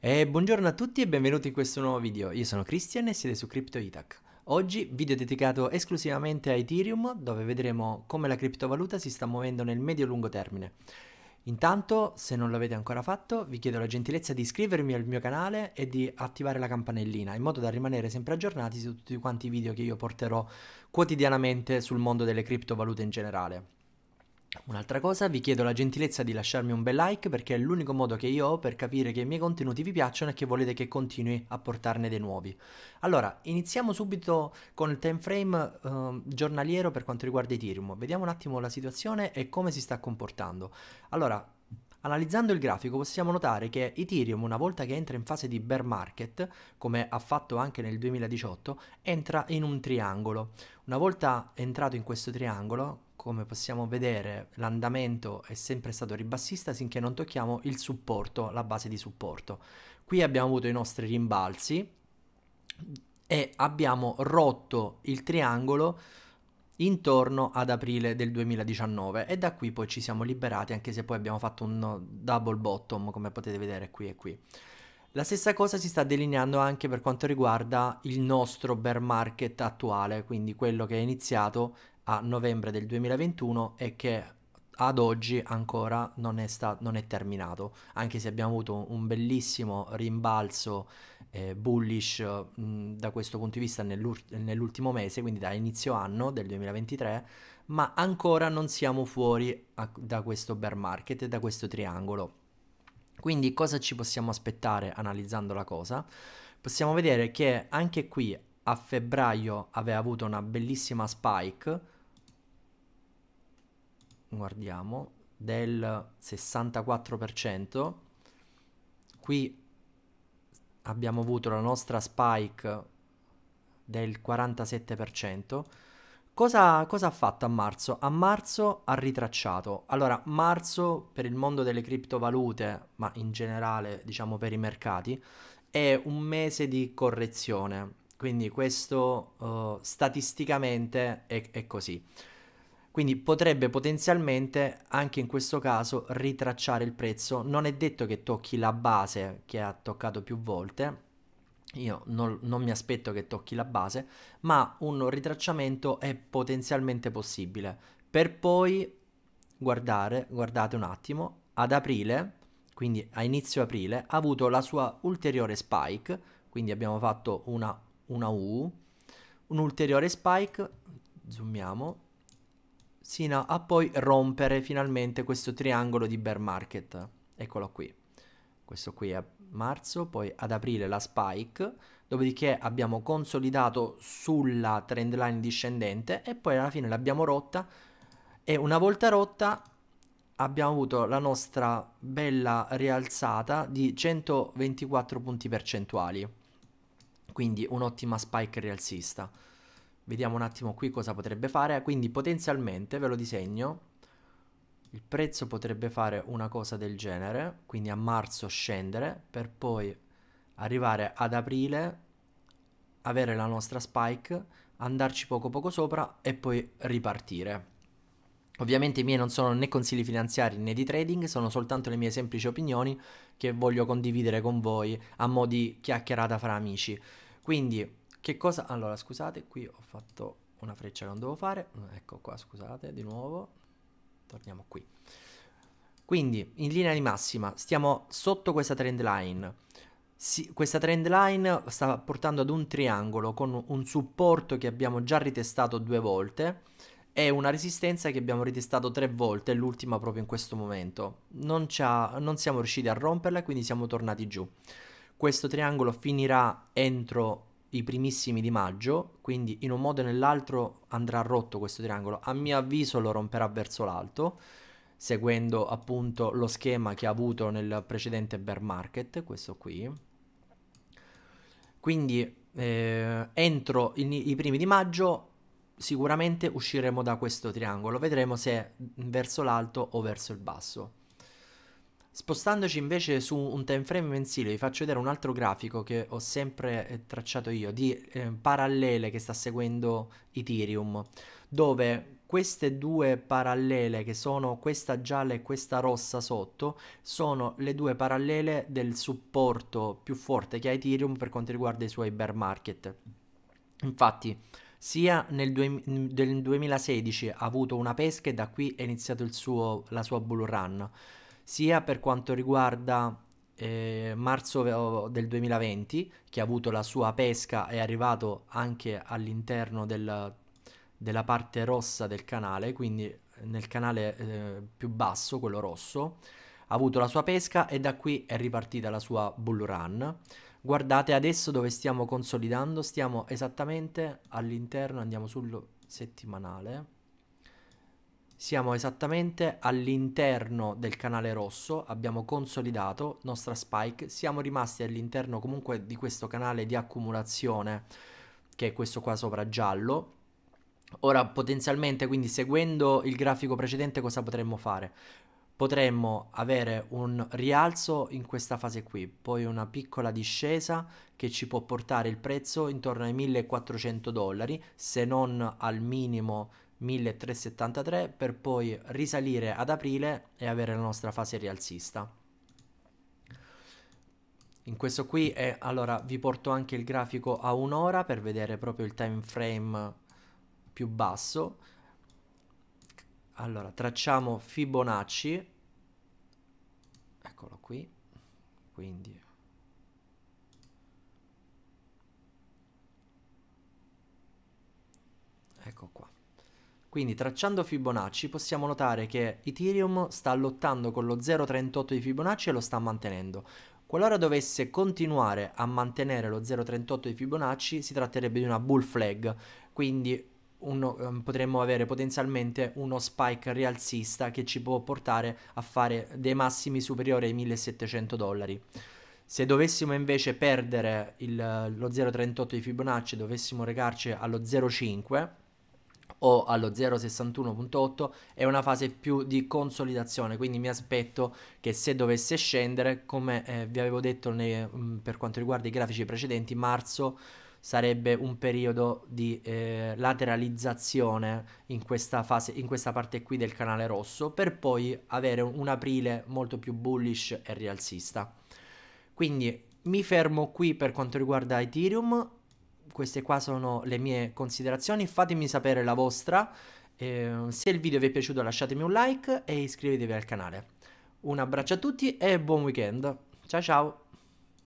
Buongiorno a tutti e benvenuti in questo nuovo video. Io sono Christian e siete su CryptoITac. Oggi video dedicato esclusivamente a Ethereum, dove vedremo come la criptovaluta si sta muovendo nel medio-lungo termine. Intanto, se non l'avete ancora fatto, vi chiedo la gentilezza di iscrivervi al mio canale e di attivare la campanellina, in modo da rimanere sempre aggiornati su tutti quanti i video che io porterò quotidianamente sul mondo delle criptovalute in generale. Un'altra cosa, vi chiedo la gentilezza di lasciarmi un bel like, perché è l'unico modo che io ho per capire che i miei contenuti vi piacciono e che volete che continui a portarne dei nuovi. Allora, iniziamo subito con il time frame giornaliero per quanto riguarda Ethereum. Vediamo un attimo la situazione e come si sta comportando. Allora, analizzando il grafico possiamo notare che Ethereum, una volta che entra in fase di bear market, come ha fatto anche nel 2018, entra in un triangolo. Una volta entrato in questo triangolo, come possiamo vedere, l'andamento è sempre stato ribassista finché non tocchiamo il supporto, la base di supporto. Qui abbiamo avuto i nostri rimbalzi e abbiamo rotto il triangolo intorno ad aprile del 2019 e da qui poi ci siamo liberati, anche se poi abbiamo fatto un double bottom, come potete vedere qui e qui. La stessa cosa si sta delineando anche per quanto riguarda il nostro bear market attuale, quindi quello che è iniziato a novembre del 2021 e che ad oggi ancora non è terminato, anche se abbiamo avuto un bellissimo rimbalzo bullish da questo punto di vista nell'ultimo mese, quindi da inizio anno del 2023, ma ancora non siamo fuori da questo bear market e da questo triangolo. Quindi cosa ci possiamo aspettare analizzando la cosa? Possiamo vedere che anche qui a febbraio aveva avuto una bellissima spike, guardiamo, del 64%. Qui abbiamo avuto la nostra spike del 47%. Cosa ha fatto a marzo? A marzo ha ritracciato. Allora, marzo per il mondo delle criptovalute, ma in generale diciamo per i mercati, è un mese di correzione. Quindi questo statisticamente è così. Quindi potrebbe potenzialmente anche in questo caso ritracciare il prezzo. Non è detto che tocchi la base che ha toccato più volte. Io non mi aspetto che tocchi la base, ma un ritracciamento è potenzialmente possibile. Per poi guardate un attimo, ad aprile, quindi a inizio aprile, ha avuto la sua ulteriore spike. Quindi abbiamo fatto un ulteriore spike, zoomiamo, sino a poi rompere finalmente questo triangolo di bear market. Eccolo qui, questo qui a marzo, poi ad aprile la spike, dopodiché abbiamo consolidato sulla trend line discendente e poi alla fine l'abbiamo rotta, e una volta rotta abbiamo avuto la nostra bella rialzata di 124 punti percentuali. Quindi un'ottima spike rialzista. Vediamo un attimo qui cosa potrebbe fare. Quindi potenzialmente, ve lo disegno, il prezzo potrebbe fare una cosa del genere, quindi a marzo scendere per poi arrivare ad aprile, avere la nostra spike, andarci poco sopra e poi ripartire. Ovviamente i miei non sono né consigli finanziari né di trading, sono soltanto le mie semplici opinioni che voglio condividere con voi a mo' di chiacchierata fra amici. Quindi, che cosa... Allora, scusate, qui ho fatto una freccia che non devo fare. Ecco qua, scusate, di nuovo. Torniamo qui. Quindi, in linea di massima, stiamo sotto questa trend line. Questa trend line sta portando ad un triangolo con un supporto che abbiamo già ritestato 2 volte. È una resistenza che abbiamo ritestato 3 volte, l'ultima proprio in questo momento. Non siamo riusciti a romperla, quindi siamo tornati giù. Questo triangolo finirà entro i primissimi di maggio, quindi in un modo o nell'altro andrà rotto questo triangolo. A mio avviso lo romperà verso l'alto, seguendo appunto lo schema che ha avuto nel precedente bear market, questo qui. Quindi entro i primi di maggio sicuramente usciremo da questo triangolo, vedremo se verso l'alto o verso il basso. Spostandoci invece su un time frame mensile, vi faccio vedere un altro grafico che ho sempre tracciato io, di parallele che sta seguendo Ethereum, dove queste due parallele, che sono questa gialla e questa rossa sotto, sono le due parallele del supporto più forte che ha Ethereum per quanto riguarda i suoi bear market. Infatti sia nel 2016 ha avuto una pesca e da qui è iniziato la sua bull run, sia per quanto riguarda marzo del 2020, che ha avuto la sua pesca, è arrivato anche all'interno della parte rossa del canale, quindi nel canale più basso, quello rosso, ha avuto la sua pesca e da qui è ripartita la sua bull run. Guardate adesso dove stiamo consolidando, stiamo esattamente all'interno, andiamo sul settimanale, siamo esattamente all'interno del canale rosso, abbiamo consolidato nostra spike, siamo rimasti all'interno comunque di questo canale di accumulazione che è questo qua sopra giallo. Ora potenzialmente, quindi seguendo il grafico precedente, cosa potremmo fare? Potremmo avere un rialzo in questa fase qui, poi una piccola discesa che ci può portare il prezzo intorno ai $1.400, se non al minimo $1.373, per poi risalire ad aprile e avere la nostra fase rialzista. In questo qui è, allora vi porto anche il grafico a un'ora per vedere proprio il time frame più basso. Allora tracciamo Fibonacci, eccolo qui, quindi ecco qua. Quindi tracciando Fibonacci possiamo notare che Ethereum sta lottando con lo 0.38 di Fibonacci e lo sta mantenendo. Qualora dovesse continuare a mantenere lo 0.38 di Fibonacci si tratterebbe di una bull flag, quindi potremmo avere potenzialmente uno spike rialzista che ci può portare a fare dei massimi superiori ai $1.700. Se dovessimo invece perdere lo 0.38 di Fibonacci, dovessimo recarci allo 0.5 o allo 0.61.8, è una fase più di consolidazione, quindi mi aspetto che se dovesse scendere, come vi avevo detto per quanto riguarda i grafici precedenti, marzo sarebbe un periodo di lateralizzazione in questa fase, in questa parte qui del canale rosso, per poi avere un aprile molto più bullish e rialzista. Quindi mi fermo qui per quanto riguarda Ethereum. Queste qua sono le mie considerazioni, fatemi sapere la vostra, se il video vi è piaciuto lasciatemi un like e iscrivetevi al canale. Un abbraccio a tutti e buon weekend, ciao ciao!